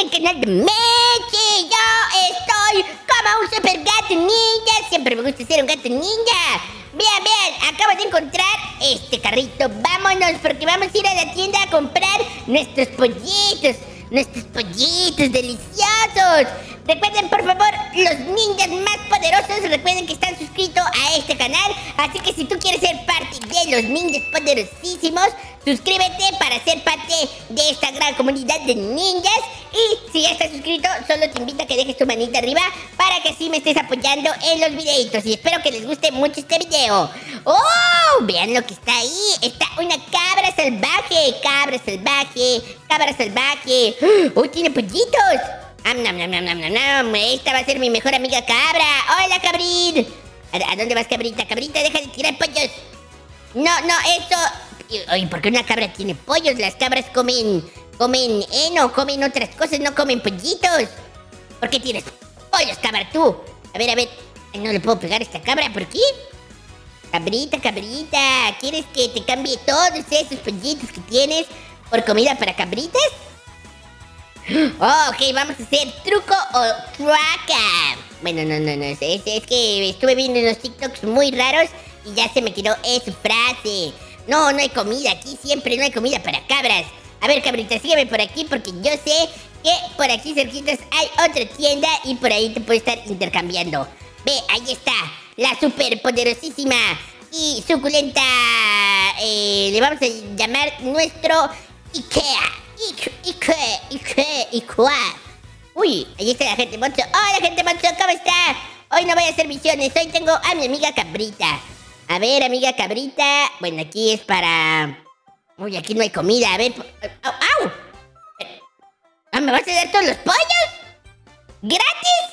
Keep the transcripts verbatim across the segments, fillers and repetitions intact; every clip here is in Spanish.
en el canal de Michi. Yo estoy como un super gato ninja. Siempre me gusta ser un gato ninja. Vean, vean, acabo de encontrar este carrito. Vámonos porque vamos a ir a la tienda a comprar nuestros pollitos. Nuestros pollitos deliciosos. Recuerden, por favor, los ninjas más poderosos. Recuerden que están suscritos a este canal. Así que si tú quieres ser parte de los ninjas poderosísimos, suscríbete para ser parte de esta gran comunidad de ninjas. Y si ya estás suscrito, solo te invito a que dejes tu manita arriba para que así me estés apoyando en los videitos. Y espero que les guste mucho este video. ¡Oh! Vean lo que está ahí. Está una cabra salvaje. Cabra salvaje. Cabra salvaje. ¡Oh! Tiene pollitos. Am, nam, nam, nam, nam, nam. Esta va a ser mi mejor amiga cabra. Hola, cabrín. ¿A, a dónde vas, cabrita? Cabrita, deja de tirar pollos. No, no, eso... Oye, ¿por qué una cabra tiene pollos? Las cabras comen... Comen heno, comen otras cosas, no comen pollitos. ¿Por qué tienes pollos, cabra, tú? A ver, a ver... Ay, no le puedo pegar a esta cabra, ¿por qué? Cabrita, cabrita... ¿Quieres que te cambie todos esos pollitos que tienes por comida para cabritas? Oh, ok, vamos a hacer truco o truaca. Bueno, no, no, no, es, es que estuve viendo unos TikToks muy raros y ya se me quedó esa frase. No, no hay comida aquí, siempre no hay comida para cabras. A ver, cabrita, sígueme por aquí porque yo sé que por aquí cerquitas hay otra tienda y por ahí te puedes estar intercambiando. Ve, ahí está, la super poderosísima y suculenta, eh, le vamos a llamar nuestro IKEA. IKEA, IKEA, IKEA. Uy, ahí está la gente monstruo. Hola, gente monstruo, ¿cómo está? Hoy no voy a hacer misiones, hoy tengo a mi amiga cabrita. A ver, amiga cabrita. Bueno, aquí es para... Uy, aquí no hay comida, a ver... ¡Au! ¡Au! ¿Ah, me vas a dar todos los pollos? ¿Gratis?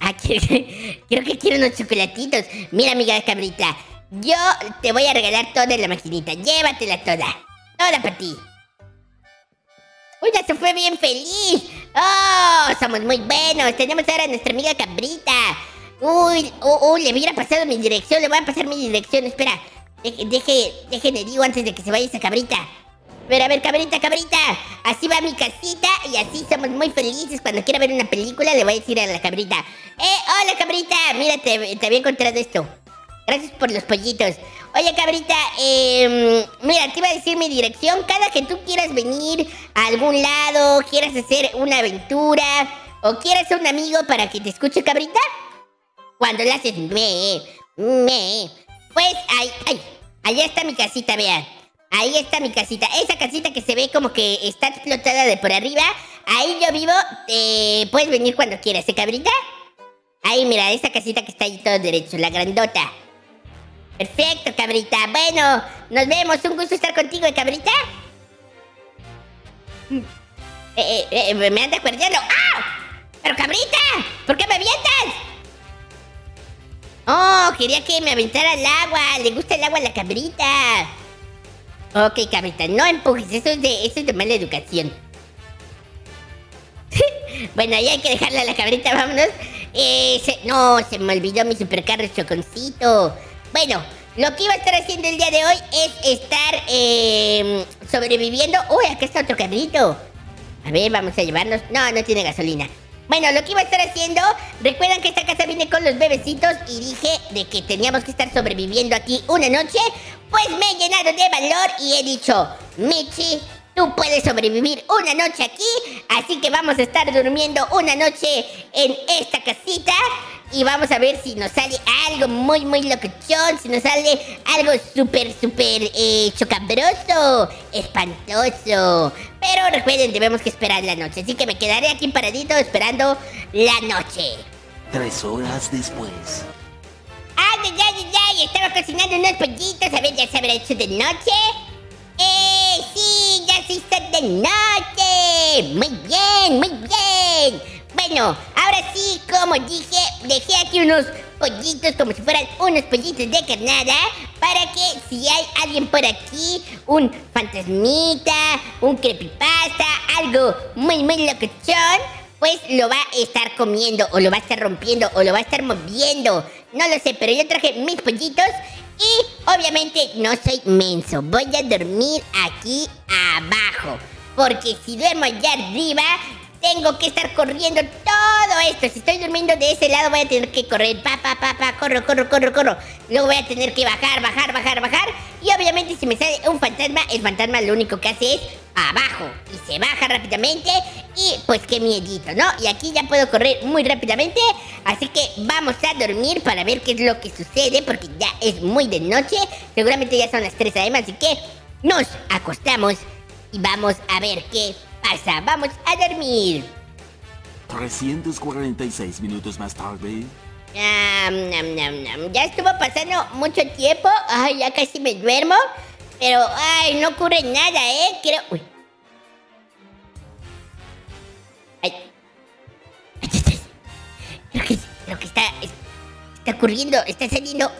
Ah, creo que quiero unos chocolatitos. Mira, amiga cabrita, yo te voy a regalar toda la maquinita. Llévatela toda. Hola para ti. Uy, ya se fue bien feliz. Oh, somos muy buenos. Tenemos ahora a nuestra amiga cabrita. Uy, uh, uh, le hubiera pasado mi dirección. Le voy a pasar mi dirección. Espera, deje, deje, deje le digo antes de que se vaya esa cabrita. Pero a ver, cabrita, cabrita, así va mi casita y así somos muy felices. Cuando quiera ver una película le voy a decir a la cabrita: Eh, hola cabrita, mira, te, te había encontrado esto. Gracias por los pollitos. Oye, cabrita, eh, mira, te iba a decir mi dirección. Cada que tú quieras venir a algún lado, quieras hacer una aventura o quieras un amigo para que te escuche, cabrita, cuando le haces me, me, pues, ay, ay, allá está mi casita, vean. Ahí está mi casita. Esa casita que se ve como que está explotada de por arriba, ahí yo vivo, eh, puedes venir cuando quieras, ¿eh, cabrita? Ahí, mira, esa casita que está ahí todo derecho, la grandota. Perfecto, cabrita. Bueno, nos vemos. Un gusto estar contigo, ¿eh, cabrita? Eh, eh, eh, me anda cuerdeando. ¡Ah! ¡Pero, cabrita! ¿Por qué me avientas? Oh, quería que me aventara el agua. Le gusta el agua a la cabrita. Ok, cabrita, no empujes. Eso es de, eso es de mala educación. Bueno, ahí hay que dejarla a la cabrita. Vámonos. Eh, se, no, se me olvidó mi supercarro choconcito. Bueno, lo que iba a estar haciendo el día de hoy es estar eh, sobreviviendo. Uy, acá está otro cabrito. A ver, vamos a llevarnos. No, no tiene gasolina. Bueno, lo que iba a estar haciendo, recuerdan que esta casa viene con los bebecitos y dije de que teníamos que estar sobreviviendo aquí una noche. Pues me he llenado de valor y he dicho: Michi, tú puedes sobrevivir una noche aquí. Así que vamos a estar durmiendo una noche en esta casita. Y vamos a ver si nos sale algo muy, muy locochón. Si nos sale algo súper, súper eh, chocabroso, espantoso. Pero recuerden, tenemos que esperar la noche. Así que me quedaré aquí paradito esperando la noche. Tres horas después. ¡Ay, ay, ay! Estaba cocinando unos pollitos. A ver, ya se habrá hecho de noche. ¡Eh, sí! ¡Ya se hizo de noche! ¡Muy bien, muy bien! Bueno, ahora sí, como dije, dejé aquí unos pollitos como si fueran unos pollitos de carnada para que si hay alguien por aquí, un fantasmita, un creepypasta, algo muy muy locochón, pues lo va a estar comiendo o lo va a estar rompiendo o lo va a estar moviendo. No lo sé, pero yo traje mis pollitos y obviamente no soy menso. Voy a dormir aquí abajo. porque si duermo allá arriba, tengo que estar corriendo todo esto. Si estoy durmiendo de ese lado, voy a tener que correr. Pa, pa, pa, pa, corro, corro, corro, corro. Luego voy a tener que bajar, bajar, bajar, bajar. Y obviamente si me sale un fantasma, el fantasma lo único que hace es abajo. Y se baja rápidamente. Y pues qué miedito, ¿no? Y aquí ya puedo correr muy rápidamente. Así que vamos a dormir para ver qué es lo que sucede, porque ya es muy de noche. Seguramente ya son las tres a eme, así que nos acostamos y vamos a ver qué pasa. Vamos a dormir. trescientos cuarenta y seis minutos más tarde. Um, um, um, um. Ya estuvo pasando mucho tiempo. Ay, ya casi me duermo. Pero, ay, no ocurre nada, ¿eh? Creo... Uy. Ay. Ay, ay, ay. Creo que, creo que está... Está ocurriendo, está saliendo...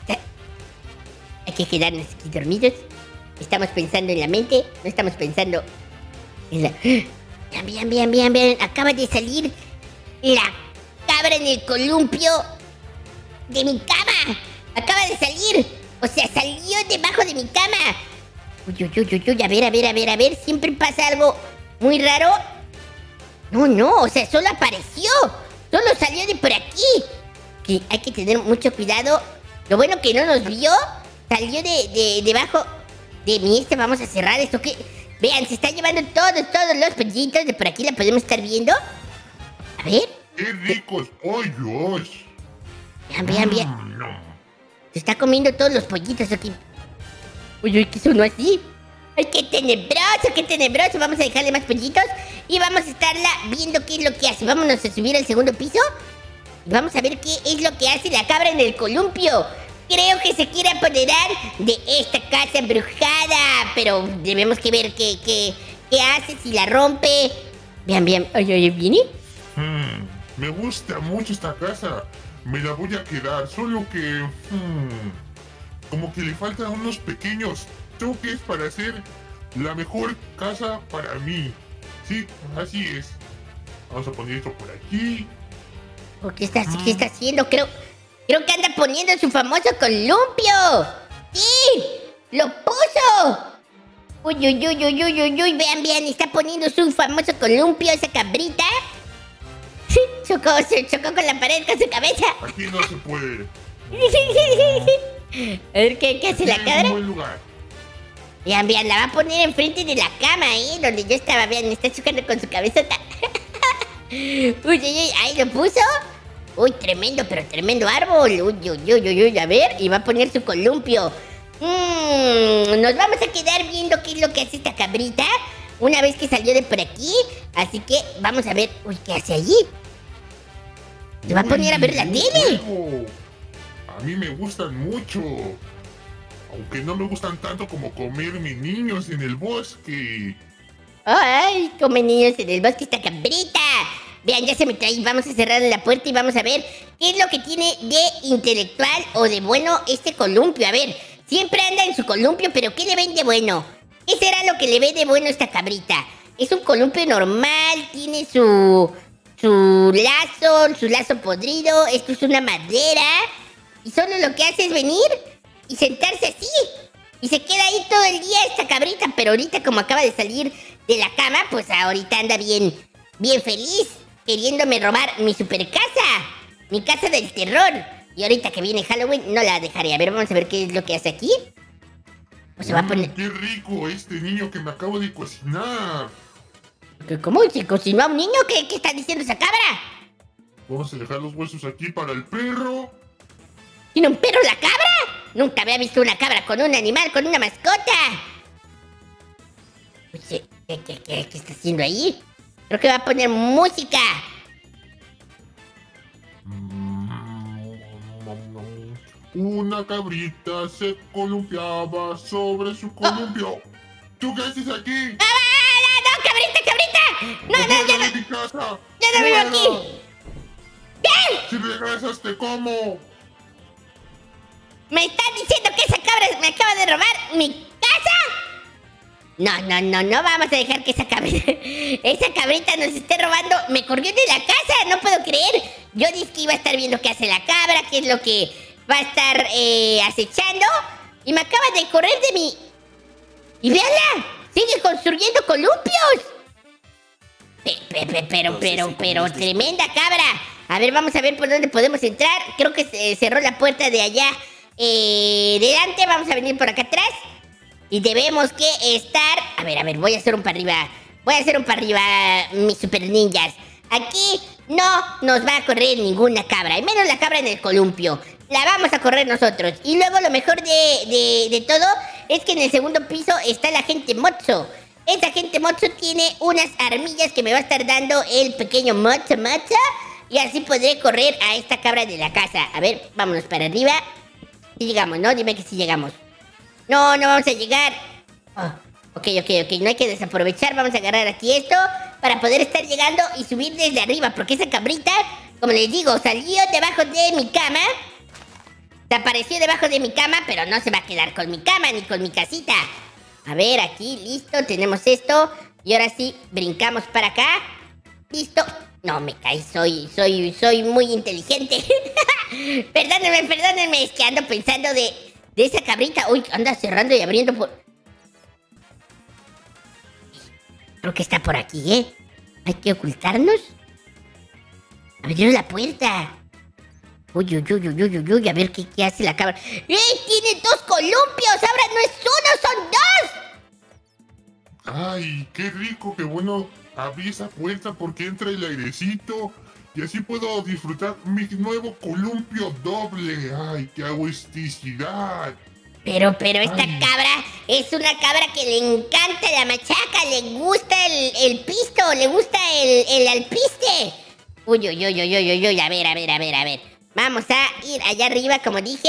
Está... Hay que quedarnos aquí dormidos. Estamos pensando en la mente, no estamos pensando en la... Bien, bien, bien, bien, acaba de salir la cabra en el columpio de mi cama. Acaba de salir, o sea, salió debajo de mi cama. Uy, uy, uy, uy, a ver, a ver, a ver, a ver, siempre pasa algo muy raro. No, no, o sea, solo apareció, solo salió de por aquí. Que hay que tener mucho cuidado. Lo bueno que no nos vio, salió de, de debajo... De mi este, vamos a cerrar esto que... Vean, se están llevando todos, todos los pollitos. De por aquí la podemos estar viendo. A ver. ¡Qué ricos pollos! Vean, vean, vean. No. Se está comiendo todos los pollitos aquí. Uy, uy, ¿qué sonó así? ¡Ay, qué tenebroso, qué tenebroso! Vamos a dejarle más pollitos. Y vamos a estarla viendo qué es lo que hace. Vámonos a subir al segundo piso. Y vamos a ver qué es lo que hace la cabra en el columpio. Creo que se quiere apoderar de esta casa embrujada. Pero debemos que ver qué, qué, qué hace, si la rompe. Vean, vean. Oye, oye, ¿viene? Hmm, me gusta mucho esta casa. Me la voy a quedar. Solo que... Hmm, como que le faltan unos pequeños toques para hacer la mejor casa para mí. Sí, así es. Vamos a poner esto por aquí. ¿Qué está, hmm. ¿qué está haciendo? Creo... Creo que anda poniendo su famoso columpio. ¡Sí! ¡Lo puso! Uy, uy, uy, uy, uy, uy, uy. Vean, vean, está poniendo su famoso columpio, esa cabrita. Sí, chocó, se chocó con la pared con su cabeza. Aquí no se puede. A ver, ¿qué, qué hace la cabra? Vean, vean, la va a poner enfrente de la cama, ¿eh? Donde yo estaba, vean, está chocando con su cabezota. Uy, uy, uy, ahí lo puso. Uy, tremendo, pero tremendo árbol. Uy, uy, uy, uy, uy, a ver. Y va a poner su columpio. Mmm, nos vamos a quedar viendo qué es lo que hace esta cabrita una vez que salió de por aquí. Así que vamos a ver. Uy, ¿qué hace allí? Se va a poner a ver la tele. A mí me gustan mucho. Aunque no me gustan tanto como comer mis niños en el bosque. Ay, come niños en el bosque esta cabrita. Vean, ya se me trae. Vamos a cerrar la puerta y vamos a ver qué es lo que tiene de intelectual o de bueno este columpio. A ver, siempre anda en su columpio, pero ¿qué le ven de bueno? ¿Qué será lo que le ve de bueno esta cabrita? Es un columpio normal, tiene su, su lazo, su lazo podrido. Esto es una madera. Y solo lo que hace es venir y sentarse así. Y se queda ahí todo el día esta cabrita. Pero ahorita, como acaba de salir de la cama, pues ahorita anda bien, bien feliz. Queriéndome robar mi super casa. Mi casa del terror. Y ahorita que viene Halloween no la dejaré. A ver, vamos a ver qué es lo que hace aquí. Pues se va a poner... ¡Qué rico este niño que me acabo de cocinar! ¿Cómo se cocinó a un niño? ¿Qué, qué está diciendo esa cabra? Vamos a dejar los huesos aquí para el perro. ¿Tiene un perro la cabra? Nunca había visto una cabra con un animal, con una mascota. ¿Qué, qué, qué, qué, qué está haciendo ahí? Creo que va a poner música. Una cabrita se columpiaba sobre su columpio. Oh. ¿Tú qué haces aquí? ¡No, no, cabrita, cabrita! ¡No, no, yo no! ¡Mi casa! ¡Yo no vivo aquí! ¿Qué? Si regresas, te como. ¿Me estás diciendo que esa cabra me acaba de robar mi casa? No, no, no, no vamos a dejar que esa cabrita, esa cabrita nos esté robando. Me corrió de la casa, no puedo creer. Yo dije que iba a estar viendo qué hace la cabra, qué es lo que va a estar eh, acechando. Y me acaba de correr de mi... Y véanla, ¡Sigue construyendo columpios! Pe, pe, pe, pero, pero, pero, tremenda cabra. A ver, vamos a ver por dónde podemos entrar. Creo que se cerró la puerta de allá. Eh, delante, vamos a venir por acá atrás. Y debemos que estar... A ver, a ver, voy a hacer un para arriba. Voy a hacer un para arriba, mis super ninjas. Aquí no nos va a correr ninguna cabra. Y menos la cabra en el columpio. La vamos a correr nosotros. Y luego lo mejor de, de, de todo es que en el segundo piso está la gente Motso. Esta gente Motso tiene unas armillas que me va a estar dando el pequeño Motso Motso. Y así podré correr a esta cabra de la casa. A ver, vámonos para arriba. Si llegamos, ¿no? Dime que si llegamos. No, no vamos a llegar. Oh, ok, ok, ok. No hay que desaprovechar. Vamos a agarrar aquí esto para poder estar llegando y subir desde arriba. Porque esa cabrita, como les digo, salió debajo de mi cama. Apareció debajo de mi cama, pero no se va a quedar con mi cama ni con mi casita. A ver, aquí, listo, tenemos esto. Y ahora sí, brincamos para acá. Listo. No, me caí, soy, soy, soy muy inteligente. Perdónenme, perdónenme, es que ando pensando de, de esa cabrita. Uy, anda cerrando y abriendo por... Creo que está por aquí, ¿eh? Hay que ocultarnos. Abrió la puerta. Uy, uy, uy, uy, uy, uy, a ver qué, qué hace la cabra. ¡Eh! ¡Tiene dos columpios! ¡Ahora no es uno, son dos! ¡Ay, qué rico! ¡Qué bueno! Abrí esa puerta porque entra el airecito. Y así puedo disfrutar mi nuevo columpio doble. ¡Ay, qué agusticidad! Pero, pero esta Ay. cabra es una cabra que le encanta la machaca. Le gusta el, el pisto, le gusta el, el alpiste. Uy, uy, uy, uy, uy, uy, a ver, a ver, a ver, a ver. Vamos a ir allá arriba, como dije.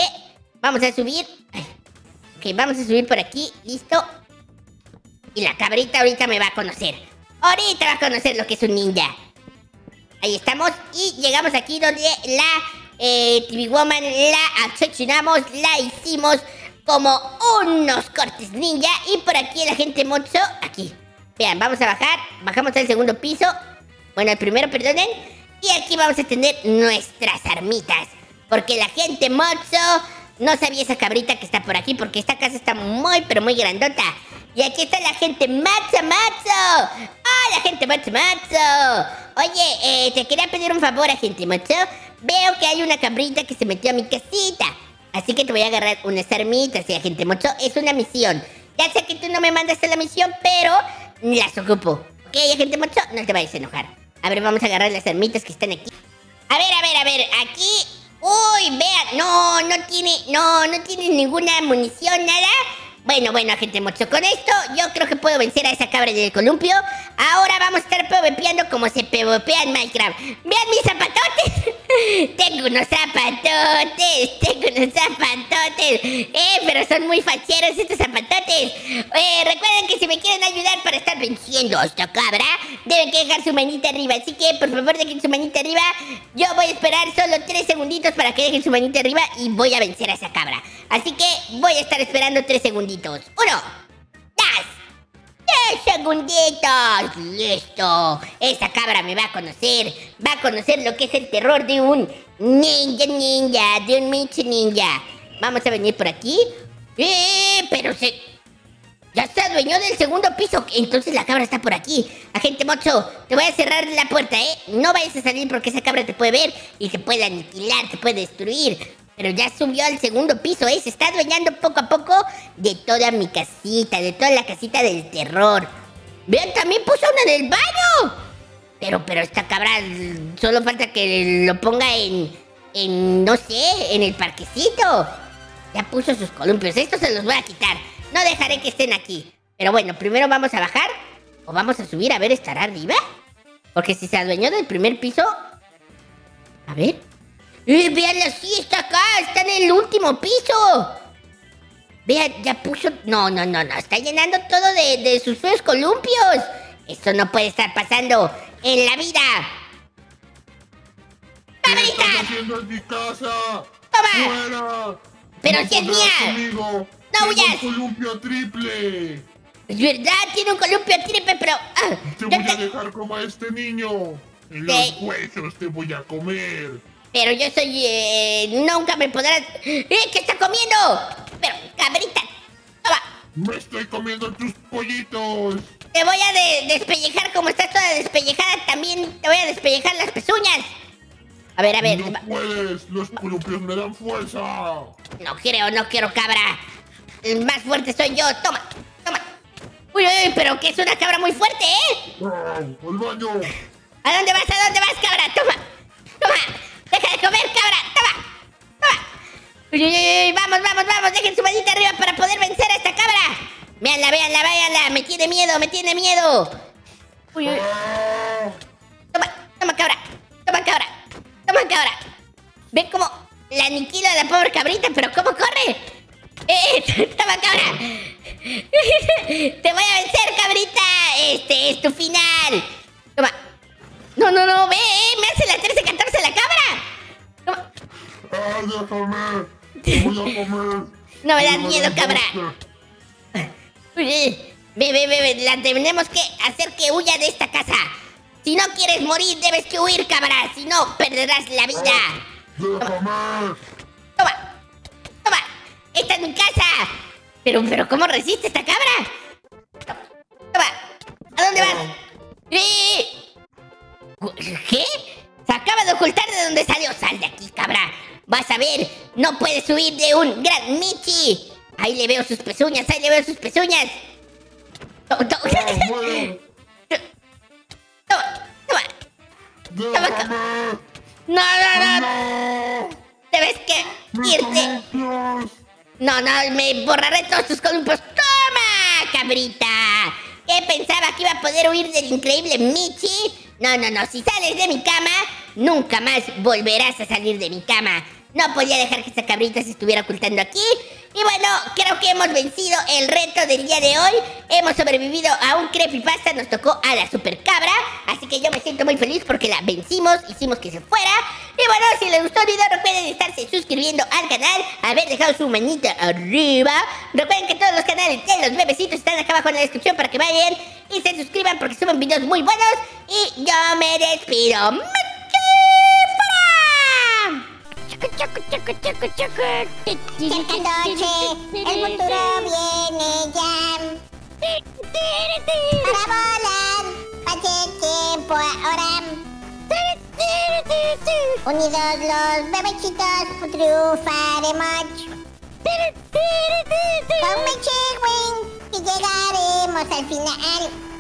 Vamos a subir. Ay. Ok, vamos a subir por aquí. Listo. Y la cabrita ahorita me va a conocer. Ahorita va a conocer lo que es un ninja. Ahí estamos. Y llegamos aquí donde la eh, T V Woman la accionamos. La hicimos como unos cortes ninja. Y por aquí la gente Motso. Aquí. Vean, vamos a bajar. Bajamos al segundo piso. Bueno, el primero, perdonen. Y aquí vamos a tener nuestras armitas. Porque la gente Motso no sabía esa cabrita que está por aquí. Porque esta casa está muy, pero muy grandota. Y aquí está la gente Motso Motso. ¡Oh, la gente Motso Motso! Oye, eh, te quería pedir un favor, agente Motso. Veo que hay una cabrita que se metió a mi casita. Así que te voy a agarrar unas armitas, y agente Motso. Es una misión. Ya sé que tú no me mandas a la misión, pero las ocupo. Ok, agente Motso, no te vayas a enojar. A ver, vamos a agarrar las armitas que están aquí. A ver, a ver, a ver, aquí. Uy, vean, no, no tiene, no, no tiene ninguna munición, nada. Bueno, bueno, gente Motso, con esto yo creo que puedo vencer a esa cabra del columpio. Ahora vamos a estar PvPeando como se PvPea en Minecraft. Vean mis zapatotes. Tengo unos zapatotes, tengo unos zapatotes. Eh, pero son muy facheros estos zapatotes. Eh, recuerden que si me quieren ayudar para estar venciendo a esta cabra, deben que dejar su manita arriba. Así que, por favor, dejen su manita arriba. Yo voy a esperar solo tres segunditos para que dejen su manita arriba y voy a vencer a esa cabra. Así que voy a estar esperando tres segunditos. Uno, dos, tres segunditos. Listo. Esa cabra me va a conocer. Va a conocer lo que es el terror de un ninja ninja. De un Michi ninja. Vamos a venir por aquí. Eh, pero se... Ya se adueñó del segundo piso. Entonces la cabra está por aquí. Agente Motso, te voy a cerrar la puerta, ¿eh? No vayas a salir porque esa cabra te puede ver y te puede aniquilar, te puede destruir. Pero ya subió al segundo piso, ¿eh? Se está adueñando poco a poco de toda mi casita, de toda la casita del terror. Vean, también puso una en el baño. Pero, pero esta cabra solo falta que lo ponga en, en, no sé, en el parquecito. Ya puso sus columpios. Estos se los voy a quitar. No dejaré que estén aquí. Pero bueno, primero vamos a bajar o vamos a subir. A ver, ¿estará arriba? Porque si se adueñó del primer piso... A ver... Eh, veanla, sí, está acá, está en el último piso. Vean, ya puso... No, no, no, no, está llenando todo de, de sus feos columpios. Eso no puede estar pasando en la vida. ¡Cabrita! ¿Qué estás haciendo en mi casa? ¡Toma! ¡Fuera! ¡Pero no si es mía! Conmigo. ¡No huyas! ¡Tiene un columpio triple! Es verdad, tiene un columpio triple, pero... Ah, te voy te... a dejar como a este niño. En los ¿Qué? huesos te voy a comer. Pero yo soy... Eh, nunca me podrás... ¡Eh! ¿Qué está comiendo? Pero, cabrita, toma. ¡Me estoy comiendo tus pollitos! Te voy a de despellejar como estás toda despellejada. También te voy a despellejar las pezuñas. A ver, a ver. ¡No puedes! ¡Los columpios me dan fuerza! No quiero, no quiero, cabra. El más fuerte soy yo. Toma, toma. Uy, uy, pero que es una cabra muy fuerte, ¿eh? Oh, ¡al baño! ¿A dónde vas? ¿A dónde vas, cabra? Toma, toma. Deja de comer, cabra. Toma, toma. Uy, uy, uy, vamos, vamos, vamos. Dejen su manita arriba para poder vencer a esta cabra. Véanla, véanla, véanla. Me tiene miedo, me tiene miedo. Uy, uy. Toma, toma, cabra. Toma, cabra. Toma, cabra. Ve cómo la aniquilo a la pobre cabrita, pero cómo corre. Eh, eh, toma, cabra. Te voy a vencer, cabrita. Este es tu final. Toma. No, no, no, ve, eh, me hace la trece catorce la cabra. Toma. Ay, déjame. Te voy a comer. No me das miedo, cabra. Ve, ve, ve, ve, la tenemos que hacer que huya de esta casa. Si no quieres morir, debes que huir, cabra. Si no, perderás la vida. Toma. Toma. Toma. Esta es mi casa. Pero, pero, ¿cómo resiste esta cabra? Toma. Toma. ¿A dónde vas? ¿Qué? Se acaba de ocultar de dónde salió. Sal de aquí, cabra. Vas a ver. No puedes huir de un gran Michi. Ahí le veo sus pezuñas, ahí le veo sus pezuñas. Oh, bueno. Toma, toma. Toma, toma. No, no, no. Debes que irte. No, no, me borraré todos tus columpios. Toma, cabrita. ¿Qué pensaba que iba a poder huir del increíble Michi? No, no, no. Si sales de mi cama, nunca más volverás a salir de mi cama. No podía dejar que esta cabrita se estuviera ocultando aquí. Y bueno, creo que hemos vencido el reto del día de hoy. Hemos sobrevivido a un creepypasta. Nos tocó a la super cabra. Así que yo me siento muy feliz porque la vencimos. Hicimos que se fuera. Y bueno, si les gustó el video, recuerden estarse suscribiendo al canal. Haber dejado su manita arriba. Recuerden que todos los canales de los bebecitos están acá abajo en la descripción para que vayan y se suscriban porque suben videos muy buenos. Y yo me despido. Chaca, chaca, chaca, chaca. Chaca noche, el futuro viene ya. Para volar, pase tiempo ahora. Unidos los bebechitos, triunfaremos. Con Michi Wing, y llegaremos al final.